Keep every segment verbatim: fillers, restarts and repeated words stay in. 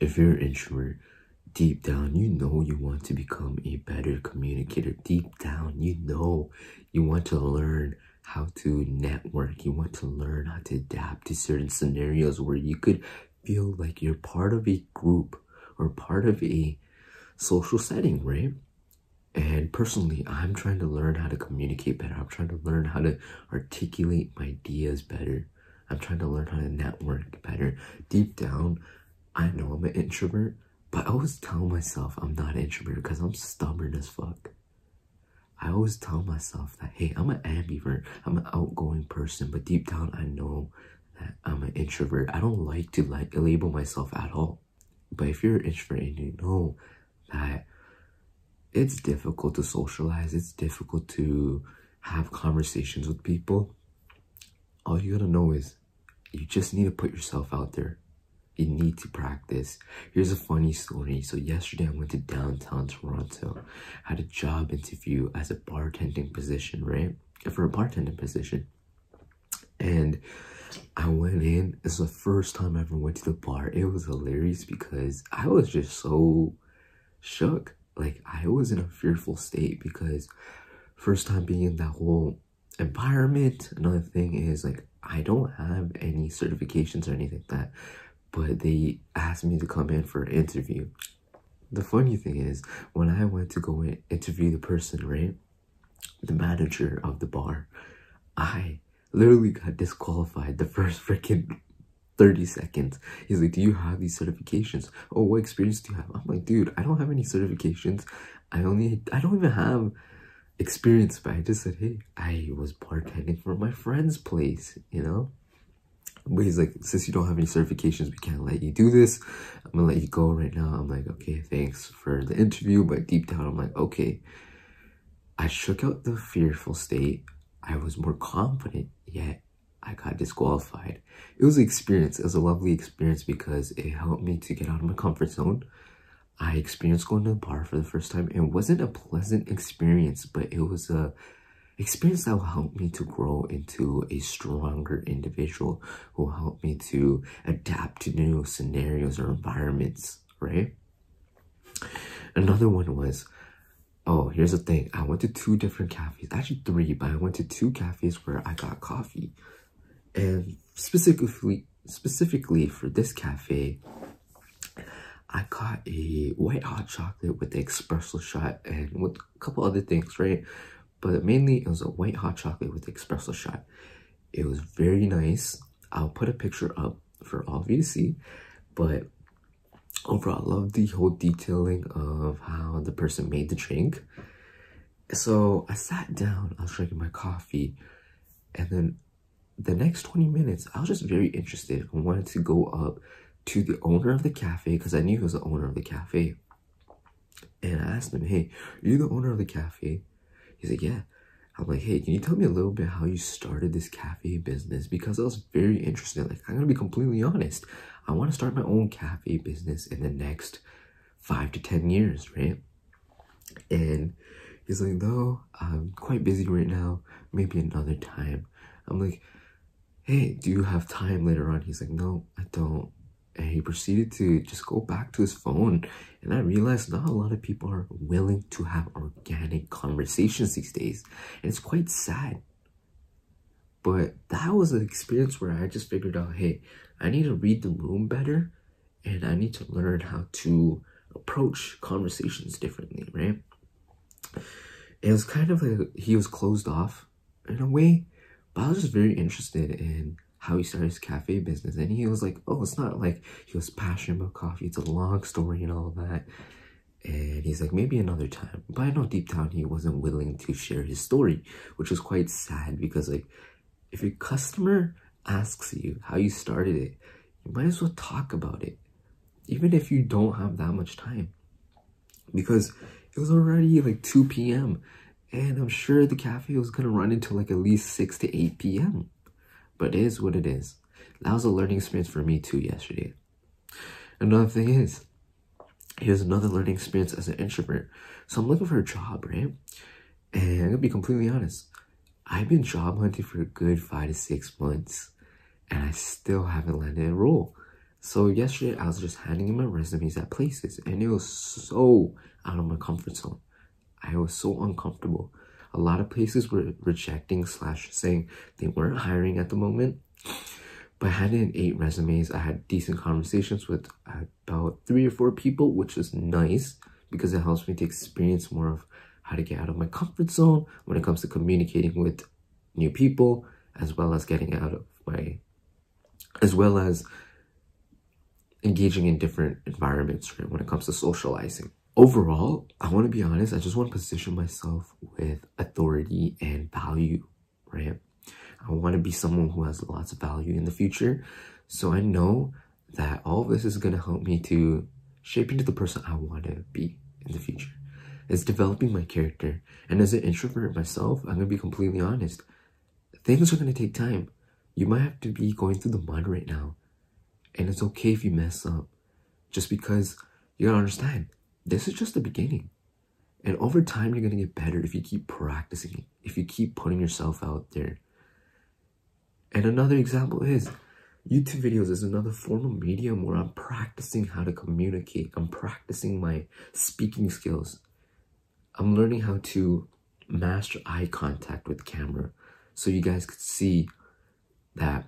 If you're an introvert, deep down, you know you want to become a better communicator. Deep down, you know you want to learn how to network. You want to learn how to adapt to certain scenarios where you could feel like you're part of a group or part of a social setting, right? And personally, I'm trying to learn how to communicate better. I'm trying to learn how to articulate my ideas better. I'm trying to learn how to network better. Deep down, I know I'm an introvert, but I always tell myself I'm not an introvert because I'm stubborn as fuck. I always tell myself that, hey, I'm an ambivert. I'm an outgoing person, but deep down, I know that I'm an introvert. I don't like to like label myself at all. But if you're an introvert and you know that it's difficult to socialize, it's difficult to have conversations with people, all you gotta know is you just need to put yourself out there. You need to practice. Here's a funny story. So yesterday I went to downtown Toronto. I had a job interview as a bartending position, right? For a bartending position. And I went in. It's the first time I ever went to the bar. It was hilarious because I was just so shook. Like, I was in a fearful state because first time being in that whole environment. Another thing is, like, I don't have any certifications or anything like that. But they asked me to come in for an interview. The funny thing is, when I went to go and interview the person, right, the manager of the bar, I literally got disqualified the first freaking thirty seconds. He's like, do you have these certifications? Oh, what experience do you have? I'm like, dude, I don't have any certifications. I only, I don't even have experience. But I just said, hey, I was bartending for my friend's place, you know? But he's like, since you don't have any certifications, we can't let you do this. I'm gonna let you go right now. I'm like, okay, thanks for the interview. But deep down, I'm like, okay. I shook out the fearful state. I was more confident, yet I got disqualified. It was an experience. It was a lovely experience because it helped me to get out of my comfort zone. I experienced going to the bar for the first time. It wasn't a pleasant experience, but it was a experience that will help me to grow into a stronger individual, who will help me to adapt to new scenarios or environments, right? Another one was, oh, here's the thing. I went to two different cafes, actually three, but I went to two cafes where I got coffee. And specifically, specifically for this cafe, I got a white hot chocolate with the espresso shot and with a couple other things, right? But mainly, it was a white hot chocolate with espresso shot. It was very nice. I'll put a picture up for all of you to see. But overall, I love the whole detailing of how the person made the drink. So I sat down. I was drinking my coffee. And then the next twenty minutes, I was just very interested. I wanted to go up to the owner of the cafe because I knew he was the owner of the cafe. And I asked him, hey, are you the owner of the cafe? He's like, yeah. I'm like, hey, can you tell me a little bit how you started this cafe business? Because I was very interested. Like, I'm going to be completely honest. I want to start my own cafe business in the next five to ten years, right? And he's like, no, I'm quite busy right now. Maybe another time. I'm like, hey, do you have time later on? He's like, no, I don't. And he proceeded to just go back to his phone. And I realized not a lot of people are willing to have organic conversations these days. And it's quite sad. But that was an experience where I just figured out, hey, I need to read the room better. And I need to learn how to approach conversations differently, right? It was kind of like he was closed off in a way. But I was just very interested in how he started his cafe business. And he was like, oh, it's not like he was passionate about coffee. It's a long story and all that. And he's like, maybe another time. But I know deep down he wasn't willing to share his story, which was quite sad because, like, if your customer asks you how you started it, you might as well talk about it, even if you don't have that much time. Because it was already like two p m and I'm sure the cafe was going to run into like at least six to eight p m But it is what it is. That was a learning experience for me too yesterday. Another thing is, here's another learning experience as an introvert. So I'm looking for a job, right? And I'm gonna be completely honest. I've been job hunting for a good five to six months and I still haven't landed a role. So yesterday I was just handing in my resumes at places, and it was so out of my comfort zone. I was so uncomfortable. A lot of places were rejecting slash saying they weren't hiring at the moment. But I had in eight resumes. I had decent conversations with about three or four people, which is nice because it helps me to experience more of how to get out of my comfort zone when it comes to communicating with new people, as well as getting out of my, as well as engaging in different environments, right, when it comes to socializing. Overall, I want to be honest, I just want to position myself with authority and value, right? I want to be someone who has lots of value in the future. So I know that all of this is going to help me to shape into the person I want to be in the future. It's developing my character. And as an introvert myself, I'm going to be completely honest. Things are going to take time. You might have to be going through the mud right now. And it's okay if you mess up. Just because you gotta understand, this is just the beginning. And over time, you're going to get better if you keep practicing, if you keep putting yourself out there. And another example is YouTube videos is another form of medium where I'm practicing how to communicate. I'm practicing my speaking skills. I'm learning how to master eye contact with camera so you guys could see that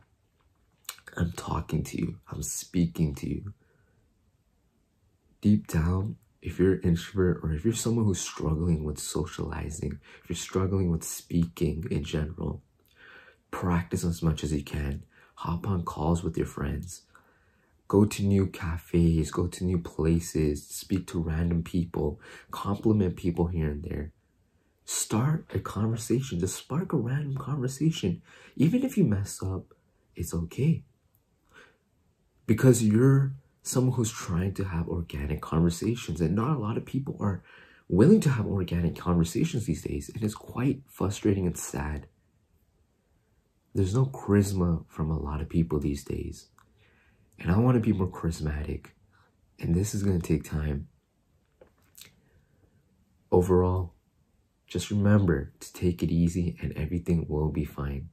I'm talking to you. I'm speaking to you. Deep down, if you're an introvert or if you're someone who's struggling with socializing, if you're struggling with speaking in general, practice as much as you can. Hop on calls with your friends. Go to new cafes, go to new places, speak to random people, compliment people here and there. Start a conversation, just spark a random conversation. Even if you mess up, it's okay. Because you're someone who's trying to have organic conversations, and not a lot of people are willing to have organic conversations these days, and it's quite frustrating and sad. There's no charisma from a lot of people these days. And I want to be more charismatic. And this is going to take time. Overall, just remember to take it easy and everything will be fine.